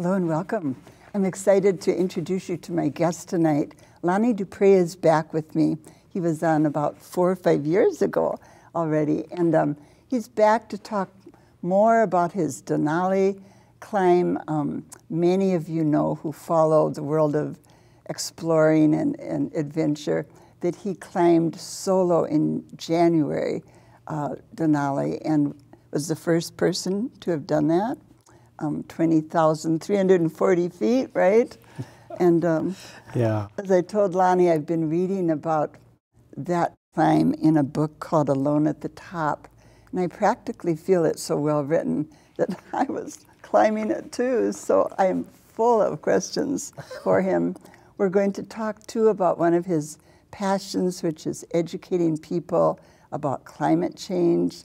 Hello and welcome. I'm excited to introduce you to my guest tonight. Lonnie Dupre is back with me. He was on about 4 or 5 years ago already, and he's back to talk more about his Denali climb. Many of you know, who follow the world of exploring and adventure, that he climbed solo in January, Denali, and was the first person to have done that. 20,340 feet, right? And yeah. As I told Lonnie, I've been reading about that climb in a book called Alone at the Top, and I practically feel it's so well written that I was climbing it too, so I'm full of questions for him. We're going to talk too about one of his passions, which is educating people about climate change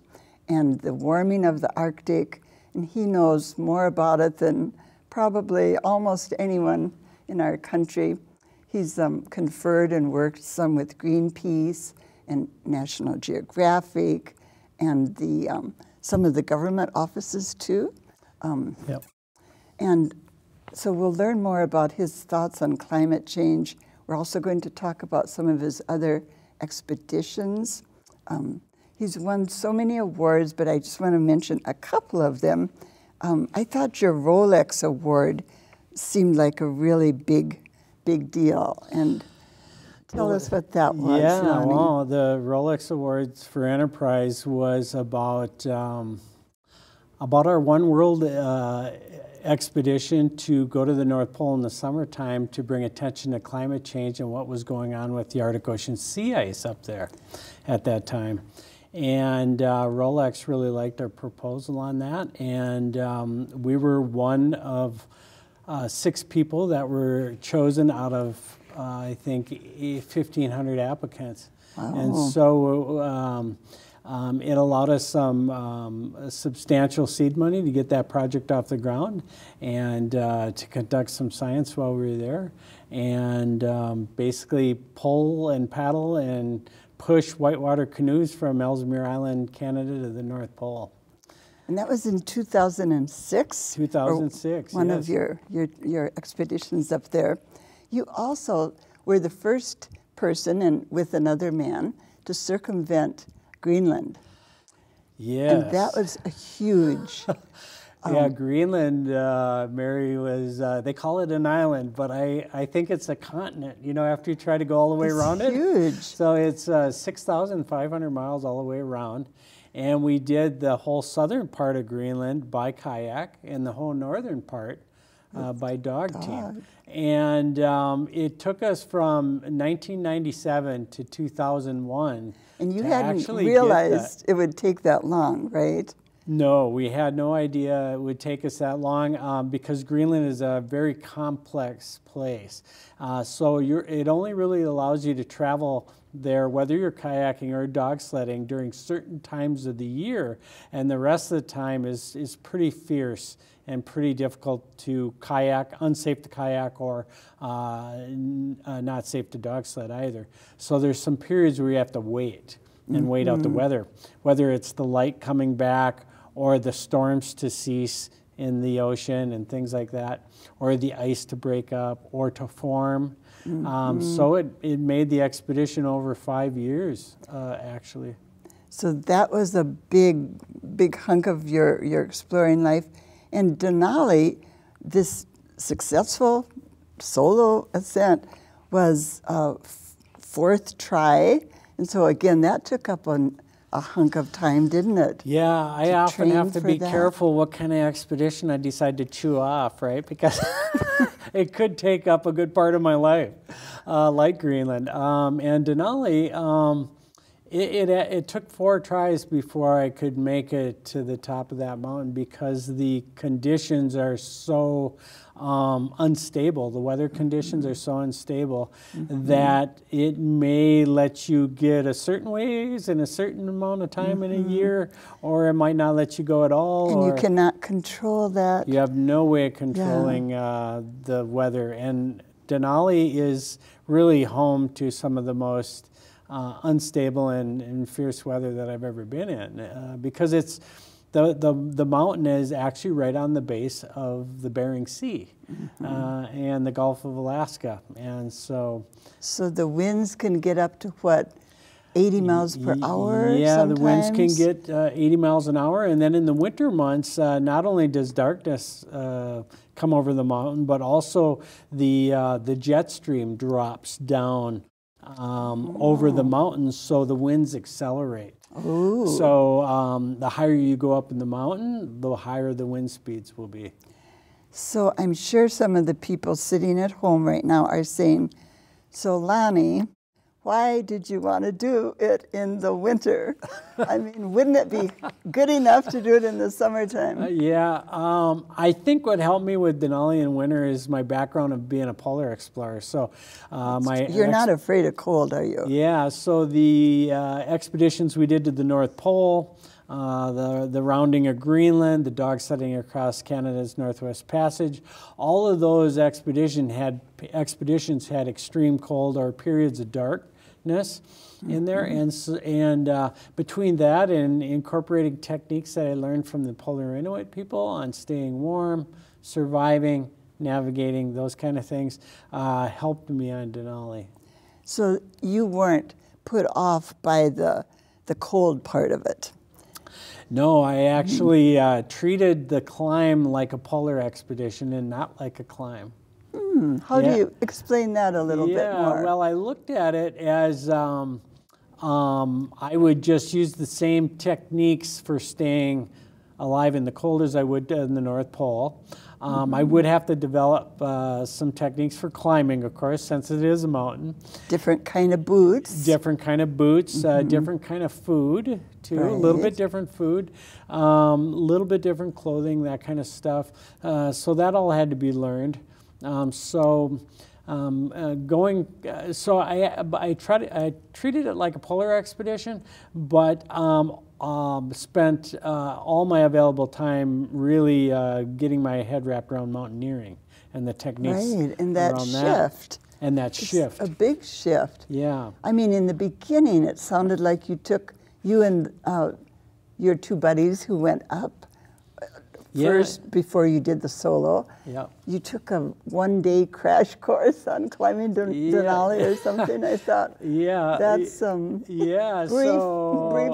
and the warming of the Arctic, and he knows more about it than probably almost anyone in our country. He's conferred and worked some with Greenpeace and National Geographic and the some of the government offices too. Yep. And so we'll learn more about his thoughts on climate change. We're also going to talk about some of his other expeditions. He's won so many awards, but I just want to mention a couple of them. I thought your Rolex Award seemed like a really big deal, and tell us what that was. Yeah, Lonnie. Well, the Rolex Awards for Enterprise was about our One World expedition to go to the North Pole in the summertime to bring attention to climate change and what was going on with the Arctic Ocean sea ice up there at that time. And Rolex really liked our proposal on that, and we were one of 6 people that were chosen out of, I think, 1,500 applicants. Wow. And so it allowed us some substantial seed money to get that project off the ground and to conduct some science while we were there, and basically pull and paddle and push whitewater canoes from Ellesmere Island, Canada, to the North Pole. And that was in 2006? 2006, one yes. of your expeditions up there. You also were the first person, and with another man, to circumvent Greenland. Yes. And that was a huge... yeah, Greenland, Mary, was, they call it an island, but I think it's a continent, you know, after you try to go all the way around it. It's huge. So it's 6,500 miles all the way around. And we did the whole southern part of Greenland by kayak and the whole northern part by dog team. And it took us from 1997 to 2001. And you hadn't realized it would take that long, right? No, we had no idea it would take us that long because Greenland is a very complex place. So it only really allows you to travel there, whether you're kayaking or dog sledding, during certain times of the year, and the rest of the time is pretty fierce and pretty difficult to kayak, unsafe to kayak, or not safe to dog sled either. So there's some periods where you have to wait and wait out the weather, whether it's the light coming back or the storms to cease in the ocean and things like that, or the ice to break up or to form. So it made the expedition over 5 years, actually. So that was a big hunk of your exploring life. And Denali, this successful solo ascent, was a fourth try. And so again, that took up a hunk of time, didn't it? Yeah, I often have to be careful what kind of expedition I decide to chew off, right? Because it could take up a good part of my life, like Greenland. And Denali, it took 4 tries before I could make it to the top of that mountain because the conditions are so unstable. The weather conditions are so unstable that it may let you get a certain ways in a certain amount of time in a year, or it might not let you go at all. And you cannot control that. You have no way of controlling the weather. And Denali is really home to some of the most unstable and fierce weather that I've ever been in because it's The mountain is actually right on the base of the Bering Sea and the Gulf of Alaska. And so... So the winds can get up to what, 80 miles per hour Yeah, sometimes? The winds can get 80 miles an hour. And then in the winter months, not only does darkness come over the mountain, but also the jet stream drops down over the mountains, so the winds accelerate. Ooh. So the higher you go up in the mountain, the higher the wind speeds will be. So I'm sure some of the people sitting at home right now are saying, so Lonnie, why did you want to do it in the winter? I mean, wouldn't it be good enough to do it in the summertime? Yeah, I think what helped me with Denali in winter is my background of being a polar explorer. So, you're not afraid of cold, are you? Yeah, so the expeditions we did to the North Pole, the rounding of Greenland, the dog sledding across Canada's Northwest Passage, all of those expeditions had extreme cold or periods of darkness in there, and between that and incorporating techniques that I learned from the Polar Inuit people on staying warm, surviving, navigating, those kind of things, helped me on Denali. So you weren't put off by the cold part of it? No, I actually treated the climb like a polar expedition and not like a climb. How do you explain that a little bit more? Yeah, well, I looked at it as I would just use the same techniques for staying alive in the cold as I would in the North Pole. I would have to develop some techniques for climbing, of course, since it is a mountain. Different kind of boots. Different kind of boots, different kind of food, too. Right. A little bit different food, a little bit different clothing, that kind of stuff. So that all had to be learned. I treated it like a polar expedition, but spent all my available time really getting my head wrapped around mountaineering and the techniques and that around shift. And that shift. A big shift. Yeah. I mean, in the beginning, it sounded like you took, you and your two buddies who went up first before you did the solo. Yeah. You took a one-day crash course on climbing Denali or something, I thought. Yeah. That's brief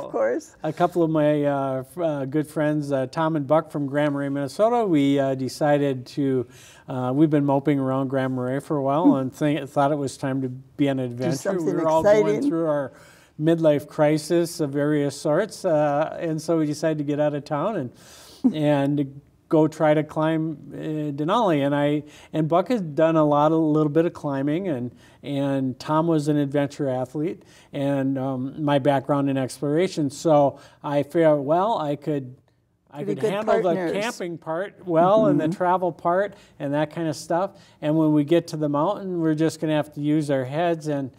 course. A couple of my good friends, Tom and Buck from Grand Marais, Minnesota, we decided to, we've been moping around Grand Marais for a while and thought it was time to be an adventure. Do something exciting. We were all going through our midlife crisis of various sorts, and so we decided to get out of town and go try to climb Denali. And Buck has done a little bit of climbing, and Tom was an adventure athlete, and my background in exploration. So I figured, well, I could handle the camping part well and the travel part and that kind of stuff. And when we get to the mountain, we're just going to have to use our heads and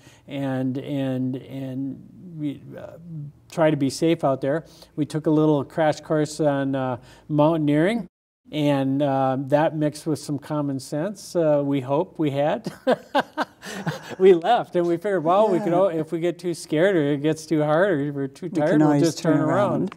try to be safe out there. We took a little crash course on mountaineering, and that mixed with some common sense, we hope we had. We left, and we figured, well, we could, if we get too scared or it gets too hard or we're too tired, we'll just turn around.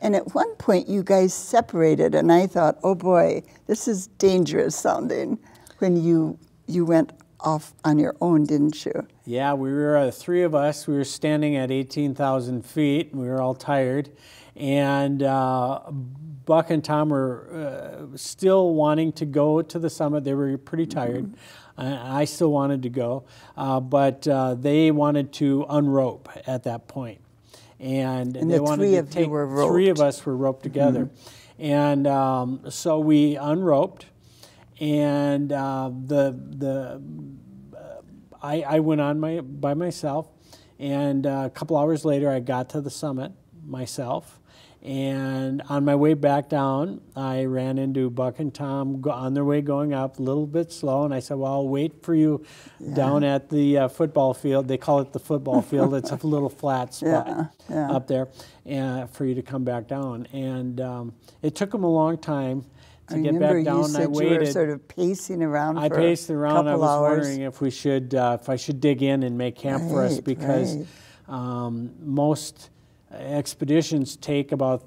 And at one point, you guys separated, and I thought, oh boy, this is dangerous sounding when you went off on your own, didn't you? Yeah, we were three of us. We were standing at 18,000 feet, and we were all tired. And Buck and Tom were still wanting to go to the summit. They were pretty tired. I still wanted to go, but they wanted to unrope at that point. And they wanted to take, three of us were roped together. And so we unroped. And I went on by myself, and a couple hours later I got to the summit myself, and on my way back down I ran into Buck and Tom on their way going up, a little bit slow, and I said, well, I'll wait for you down at the football field. They call it the football field. It's a little flat spot up there, and for you to come back down. And it took them a long time to get back down. I waited. You were sort of pacing around. I paced around. I was wondering if we should, if I should dig in and make camp for us, because most expeditions take about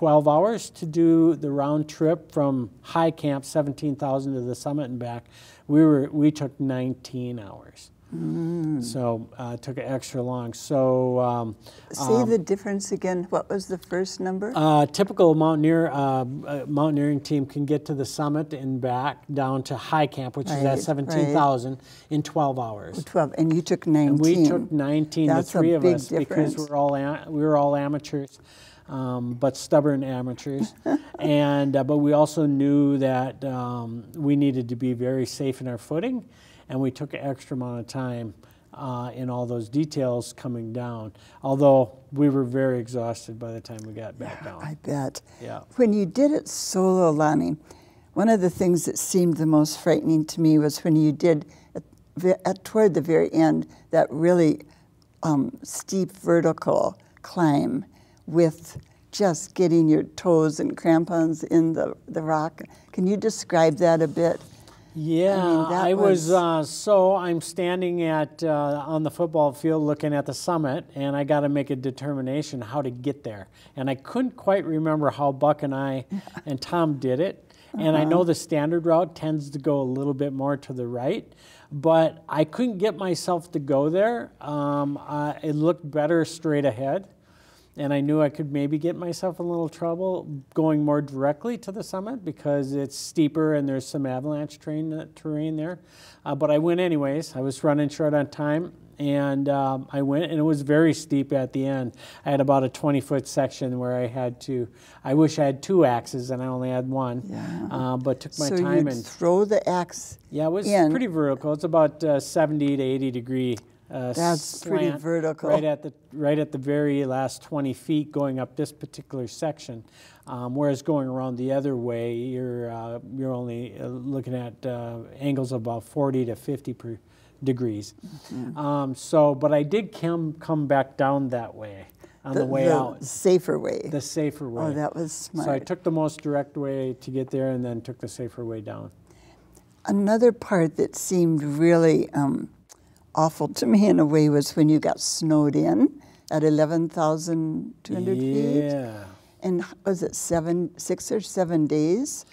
12 hours to do the round trip from high camp, 17,000 to the summit and back. We took 19 hours. Mm. So it took it extra long. So see the difference again. What was the first number? Typical mountaineering team can get to the summit and back down to high camp, which is at 17,000 in 12 hours. 12, and you took 19. And we took 19. That's the three of us difference. Because we were all amateurs. But stubborn amateurs, and but we also knew that we needed to be very safe in our footing, and we took an extra amount of time in all those details coming down. Although we were very exhausted by the time we got back down. I bet. Yeah. When you did it solo, Lonnie, one of the things that seemed the most frightening to me was when you did toward the very end that really steep vertical climb, with just getting your toes and crampons in the rock. Can you describe that a bit? Yeah, so I'm standing at on the football field looking at the summit, and I got to make a determination how to get there. And I couldn't quite remember how Buck and I and Tom did it. And I know the standard route tends to go a little bit more to the right, but I couldn't get myself to go there. It looked better straight ahead. And I knew I could maybe get myself in a little trouble going more directly to the summit because it's steeper and there's some avalanche terrain there. But I went anyways. I was running short on time, and I went, and it was very steep at the end. I had about a 20-foot section where I had to, I wish I had two axes and I only had one, yeah. But took my time. And throw the axe Yeah, it was in. Pretty vertical. It's about 70 to 80 degree. That's pretty vertical. Right at the very last 20 feet going up this particular section, whereas going around the other way, you're only looking at angles of about 40 to 50 degrees. Mm-hmm. But I did come back down that way on the way out. The safer way. The safer way. Oh, that was smart. So I took the most direct way to get there and then took the safer way down. Another part that seemed really... awful to me in a way was when you got snowed in at 11,200 feet. And was it 6 or 7 days?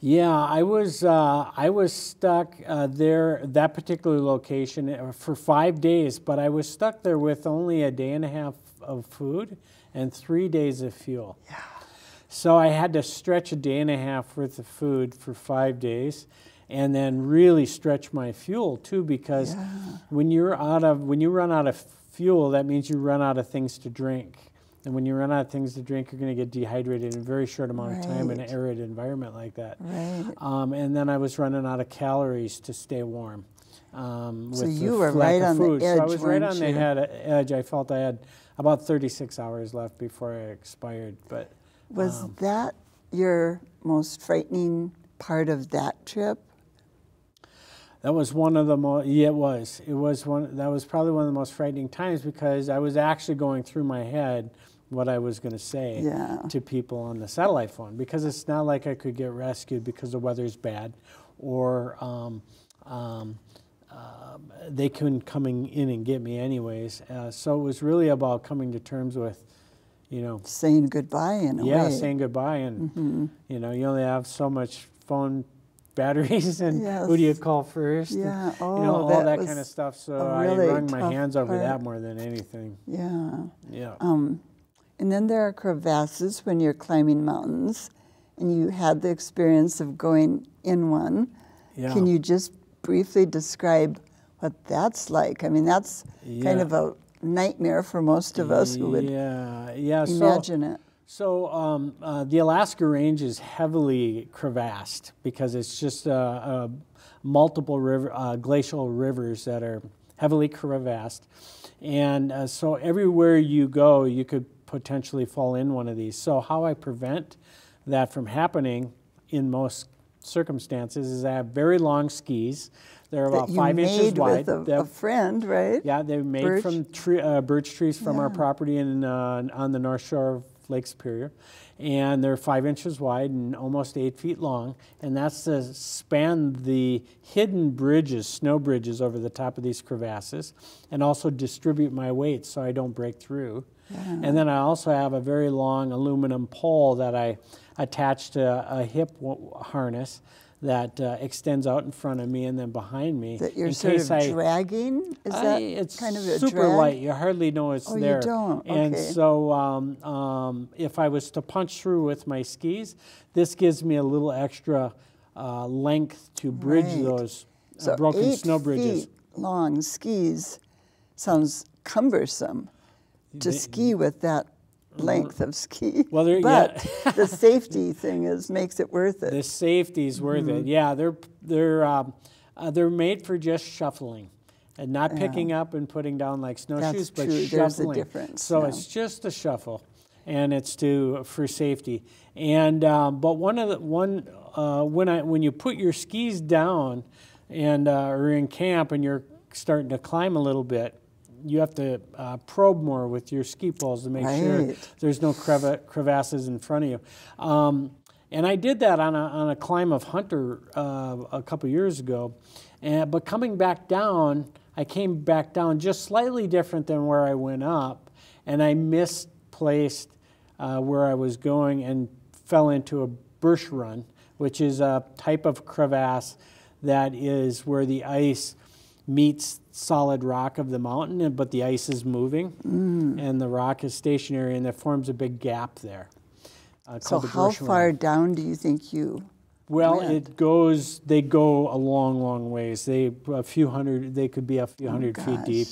Yeah, I was stuck there, that particular location, for 5 days, but I was stuck there with only a day and a half of food and 3 days of fuel. Yeah. So I had to stretch a day and a half worth of food for 5 days. And then really stretch my fuel too, because when you run out of fuel, that means you run out of things to drink. And when you run out of things to drink, you're going to get dehydrated in a very short amount of time in an arid environment like that. Right. And then I was running out of calories to stay warm. So you were right on the edge. So I was right on the edge. I felt I had about 36 hours left before I expired. But was that your most frightening part of that trip? That was one of the most, yeah, it was. It was one, that was probably one of the most frightening times because I was actually going through my head what I was going to say to people on the satellite phone because it's not like I could get rescued because the weather's bad or they couldn't come in and get me anyways. So it was really about coming to terms with, you know. Saying goodbye in a way. Yeah, saying goodbye and, you know, you only have so much phone batteries and who do you call first? Yeah, and, you know, all that kind of stuff. So really I wrung my hands over that more than anything. Yeah. Yeah. And then there are crevasses when you're climbing mountains, and you had the experience of going in one. Yeah. Can you just briefly describe what that's like? I mean, that's kind of a nightmare for most of us who would imagine it. So the Alaska Range is heavily crevassed because it's just multiple glacial rivers that are heavily crevassed. And so everywhere you go, you could potentially fall in one of these. So how I prevent that from happening in most circumstances is I have very long skis They're about 5 inches wide. With a friend, right? Yeah, they're made from birch trees from our property in, on the north shore of Lake Superior. And they're 5 inches wide and almost 8 feet long, and that's to span the hidden bridges, snow bridges over the top of these crevasses, and also distribute my weight so I don't break through. Yeah. And then I also have a very long aluminum pole that I attached to a hip harness that extends out in front of me and then behind me. That you're sort of dragging? Is that kind of a drag? It's super light. You hardly know it's there. Oh, you don't? Okay. And so if I was to punch through with my skis, this gives me a little extra length to bridge those broken snow bridges. 8 feet long skis sounds cumbersome to ski with that length of ski, well, but yeah. The safety thing makes it worth it. The safety is worth it. Yeah, they're made for just shuffling, and not picking up and putting down like snowshoes, but shuffling. There's a difference. So it's just a shuffle, and it's for safety. And but when you put your skis down, and or in camp, and you're starting to climb a little bit, you have to probe more with your ski poles to make sure there's no crevasses in front of you. And I did that on a climb of Hunter a couple years ago. But coming back down, I came back down just slightly different than where I went up. And I misplaced where I was going and fell into a bergschrund, which is a type of crevasse that is where the ice meets solid rock of the mountain, but the ice is moving and the rock is stationary, and that forms a big gap there. So how far down do you think you went? They go a long, long ways. They could be a few hundred feet deep.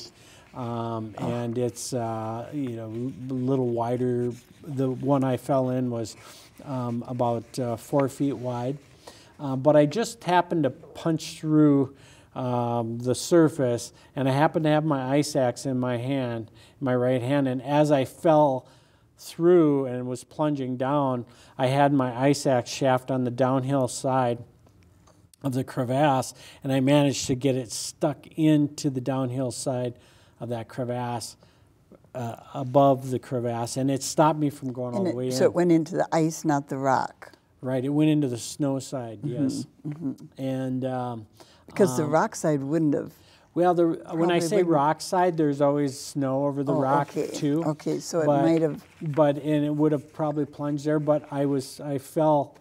And it's, you know, a little wider. The one I fell in was about 4 feet wide. But I just happened to punch through the surface, and I happened to have my ice axe in my hand, my right hand, and as I fell through and was plunging down, I had my ice axe shaft on the downhill side of the crevasse, and I managed to get it stuck into the downhill side of that crevasse, above the crevasse, and it stopped me from going all the way in. So it went into the ice, not the rock. Right, it went into the snow side, yes. And because the rock side wouldn't have. Well, when I say rock side, there's always snow over the rock too. Okay, so it might have. And it would have probably plunged there. But I fell.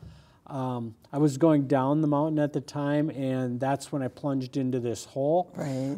I was going down the mountain at the time, and that's when I plunged into this hole. Right.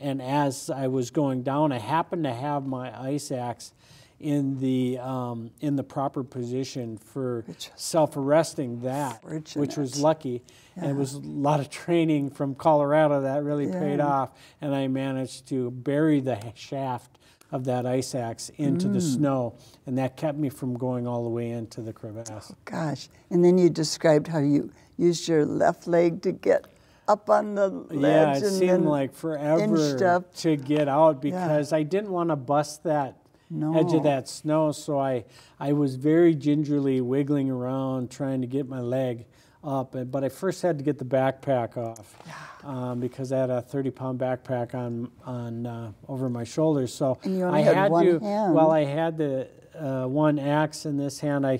And as I was going down, I happened to have my ice axe in the proper position for self-arresting that, which was lucky. And it was a lot of training from Colorado that really paid off, and I managed to bury the shaft of that ice axe into the snow, and that kept me from going all the way into the crevasse. Oh, gosh. And then you described how you used your left leg to get up on the ledge. Yeah, it seemed like forever to get out, because I didn't want to bust that edge of that snow, so I was very gingerly wiggling around trying to get my leg up, but I first had to get the backpack off because I had a 30-pound backpack on over my shoulders. So I had to, while I had the one axe in this hand, I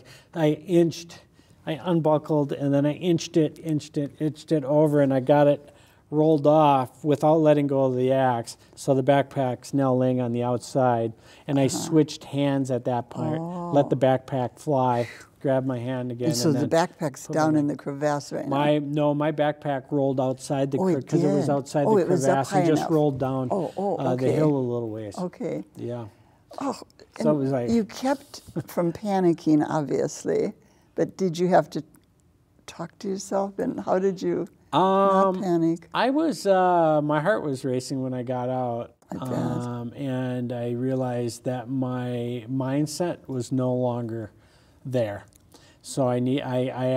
unbuckled, and then I inched it over, and I got it rolled off without letting go of the axe, so the backpack's now laying on the outside, and I switched hands at that point, let the backpack fly, grabbed my hand again. And so the backpack's down in the crevasse right now? No, my backpack rolled outside the crevasse, because it was outside the crevasse, and just rolled down the hill a little ways. Okay. Yeah. Oh, so it was like, you kept from panicking, obviously, but did you have to talk to yourself, and how did you... not panic. I was, my heart was racing when I got out, and I realized that my mindset was no longer there. So I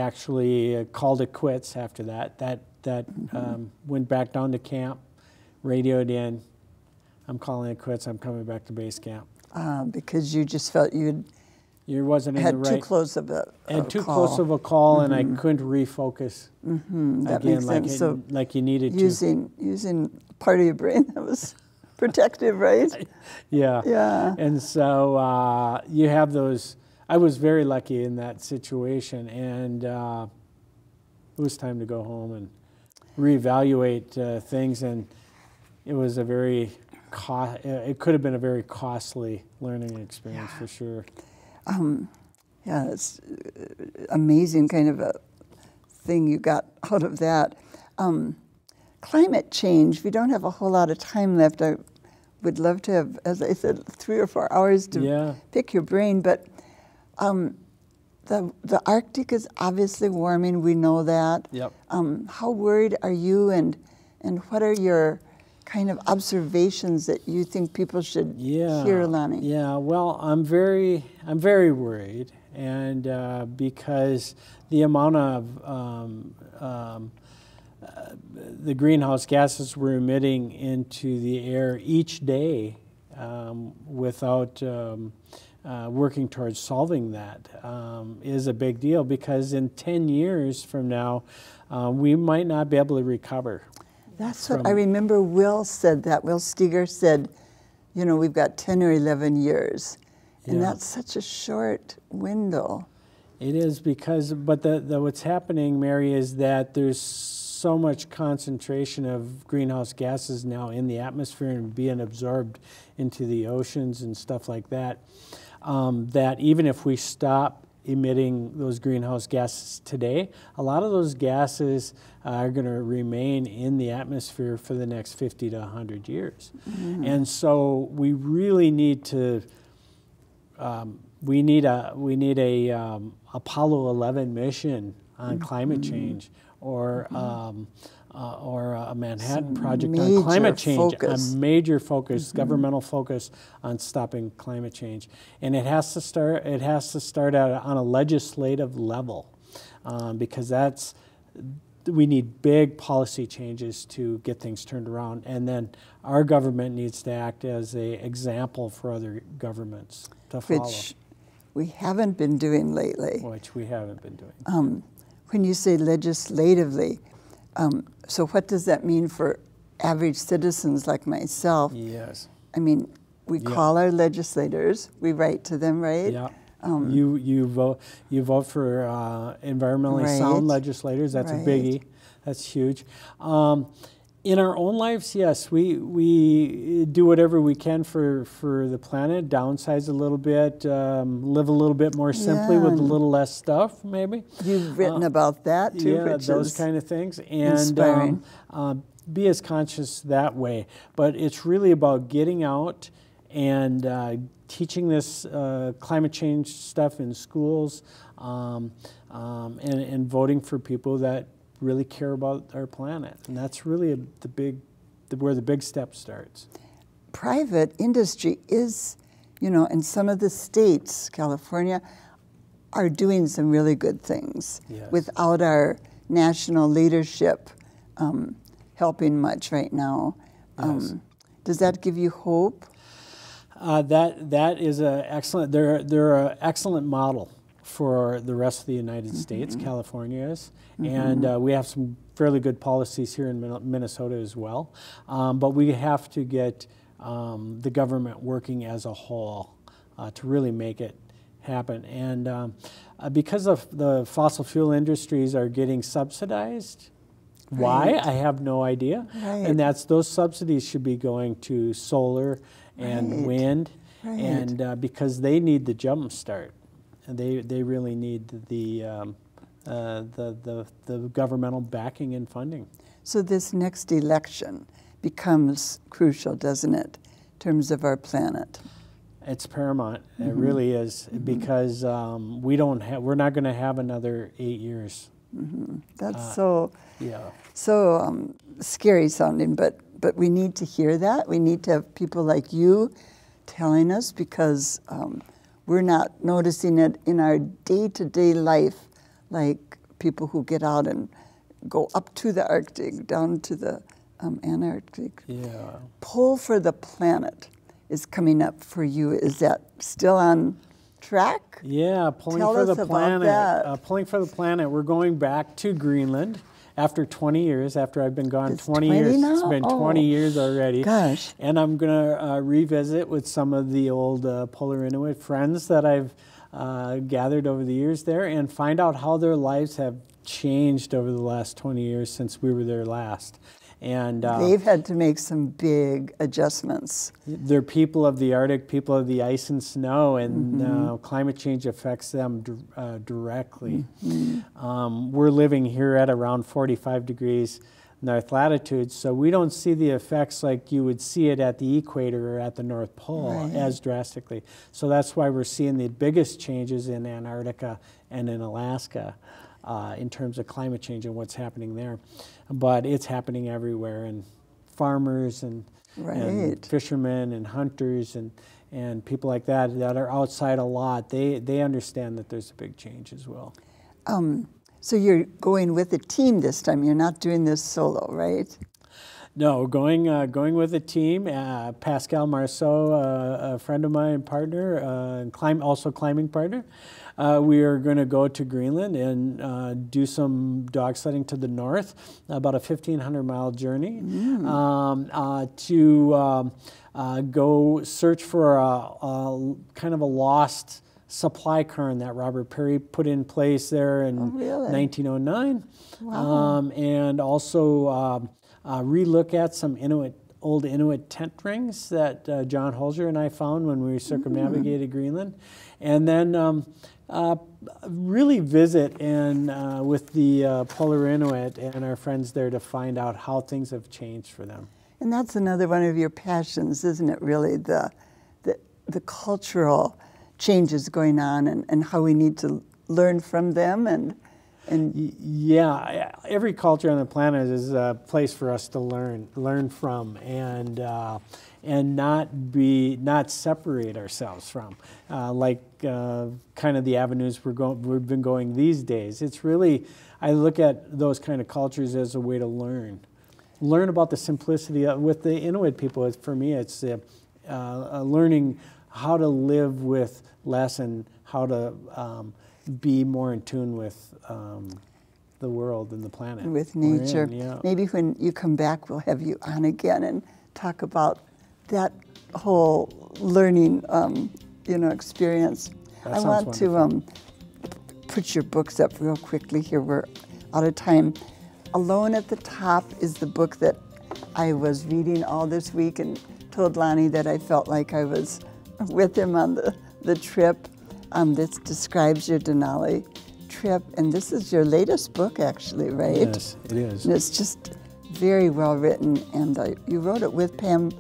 actually called it quits after that. Went back down to camp, radioed in, I'm calling it quits, I'm coming back to base camp. Because you just felt you'd You wasn't in the right. I had too close of a call. And too close of a call, mm-hmm. and I couldn't refocus. Mm-hmm. That again, makes like sense. It, so like you needed to. Using part of your brain that was protective, right? Yeah. Yeah. And so you have those. I was very lucky in that situation, and it was time to go home and reevaluate things, and it was a very. It could have been a very costly learning experience for sure. Yeah, it's amazing kind of a thing you got out of that. Climate change, we don't have a whole lot of time left. I would love to have, as I said, 3 or 4 hours to pick your brain, but the Arctic is obviously warming, we know that. Yep. How worried are you, and what are your kind of observations that you think people should hear, Lonnie? Yeah, well, I'm very worried, and because the amount of the greenhouse gases we're emitting into the air each day, without working towards solving that, is a big deal. Because in 10 years from now, we might not be able to recover. That's what I remember Will said that. Will Steger said, you know, we've got 10 or 11 years. And that's such a short window. It is, because, but what's happening, Mary, is that there's so much concentration of greenhouse gases now in the atmosphere and being absorbed into the oceans and stuff like that, that even if we stop emitting those greenhouse gases today, a lot of those gases are going to remain in the atmosphere for the next 50 to 100 years. Mm-hmm. And so we really need to, we need a Apollo 11 mission on climate change, or a Manhattan Project on climate change, a major focus, governmental focus on stopping climate change. And it has to start. It has to start out on a legislative level, because that's, we need big policy changes to get things turned around. And then our government needs to act as an example for other governments to follow. Which we haven't been doing lately. Which we haven't been doing. When you say legislatively, so what does that mean for average citizens like myself? Yes. I mean, we call our legislators, we write to them, right? Yeah. You vote for environmentally sound legislators. That's a biggie. That's huge. In our own lives, yes, we do whatever we can for the planet, downsize a little bit, live a little bit more simply with a little less stuff, maybe. You've written about that, too, which those kind of things. And inspiring. Be as conscious that way. But it's really about getting out and teaching this climate change stuff in schools, and voting for people that really care about our planet, and that's really where the big step starts. Private industry is, you know, and some of the states, California, are doing some really good things without our national leadership helping much right now. Does that give you hope? That is an excellent. They're an excellent model for the rest of the United States. California is. And we have some fairly good policies here in Minnesota as well. But we have to get the government working as a whole to really make it happen. And because of the fossil fuel industries are getting subsidized, why? I have no idea. And that's, those subsidies should be going to solar and wind, and because they need the jump start. And they really need the governmental backing and funding. So this next election becomes crucial, doesn't it, in terms of our planet? It's paramount. It really is, because we're not going to have another 8 years. That's so scary sounding, but we need to hear that. We need to have people like you telling us, because we're not noticing it in our day-to-day life, like people who get out and go up to the Arctic, down to the Antarctic. Yeah. Pull for the Planet is coming up for you. Is that still on track? Yeah, Pulling for the Planet. Pulling for the Planet. We're going back to Greenland after 20 years, after I've been gone 20 years. Now? It's been 20 years already. Gosh. And I'm going to revisit with some of the old Polar Inuit friends that I've gathered over the years there and find out how their lives have changed over the last 20 years since we were there last. And they've had to make some big adjustments. They're people of the Arctic, people of the ice and snow, and climate change affects them directly. Mm-hmm. We're living here at around 45 degrees north latitude, so we don't see the effects like you would see it at the equator or at the North Pole as drastically. So that's why we're seeing the biggest changes in Antarctica and in Alaska. In terms of climate change and what's happening there. But it's happening everywhere, and farmers and fishermen and hunters and people like that that are outside a lot, they understand that there's a big change as well. So you're going with a team this time. You're not doing this solo, right? No, going with a team. Pascal Marceau, a friend of mine, partner, and climbing partner. We are going to go to Greenland and do some dog sledding to the north, about a 1,500-mile journey, to go search for a kind of a lost supply cairn that Robert Peary put in place there in 1909, and also relook at some old Inuit tent rings that John Holger and I found when we circumnavigated Greenland, and then really visit and with the Polar Inuit and our friends there to find out how things have changed for them. And that's another one of your passions, isn't it, really, the cultural changes going on and how we need to learn from them and yeah, every culture on the planet is a place for us to learn from and not separate ourselves from, like kind of the avenues we've been going these days. It's really, I look at those kind of cultures as a way to learn about the simplicity with the Inuit people. For me, it's learning how to live with less and how to be more in tune with the world and the planet. With nature. Maybe when you come back, we'll have you on again and talk about that whole learning, experience. I want to put your books up real quickly here. We're out of time. Alone at the Top is the book that I was reading all this week and told Lonnie that I felt like I was with him on the trip. This describes your Denali trip, and this is your latest book, actually, right? Yes, it is. And it's just very well written, and you wrote it with Pam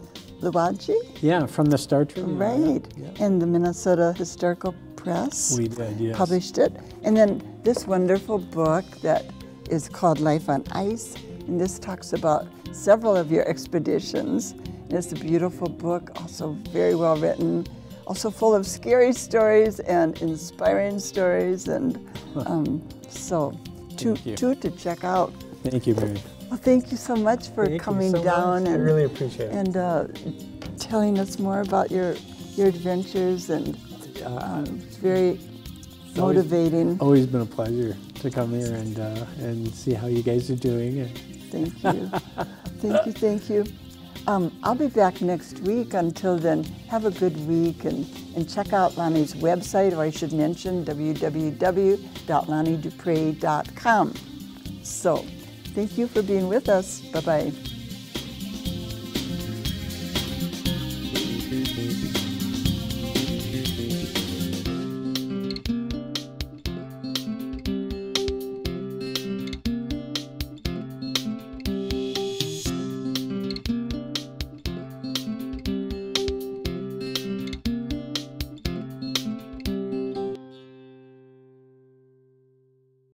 Luwaji? Yeah, from the Star Tribune. Right, and the Minnesota Historical Press. We did, yes. Published it. And then this wonderful book that is called Life on Ice, and this talks about several of your expeditions. And it's a beautiful book, also very well written. Also full of scary stories and inspiring stories, and so two to check out. Thank you, Mary. Well, thank you so much for coming down. I really appreciate it. And telling us more about your adventures, and it's very motivating. Always been a pleasure to come here and see how you guys are doing. Thank you. Thank you, thank you. I'll be back next week. Until then, have a good week, and check out Lonnie's website, or I should mention www.lonniedupre.com. So, thank you for being with us. Bye-bye.